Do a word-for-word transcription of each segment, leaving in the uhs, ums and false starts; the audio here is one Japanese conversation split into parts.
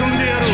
遊んでやろう。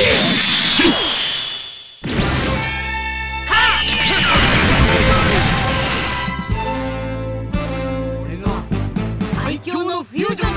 俺が最強のフュージョン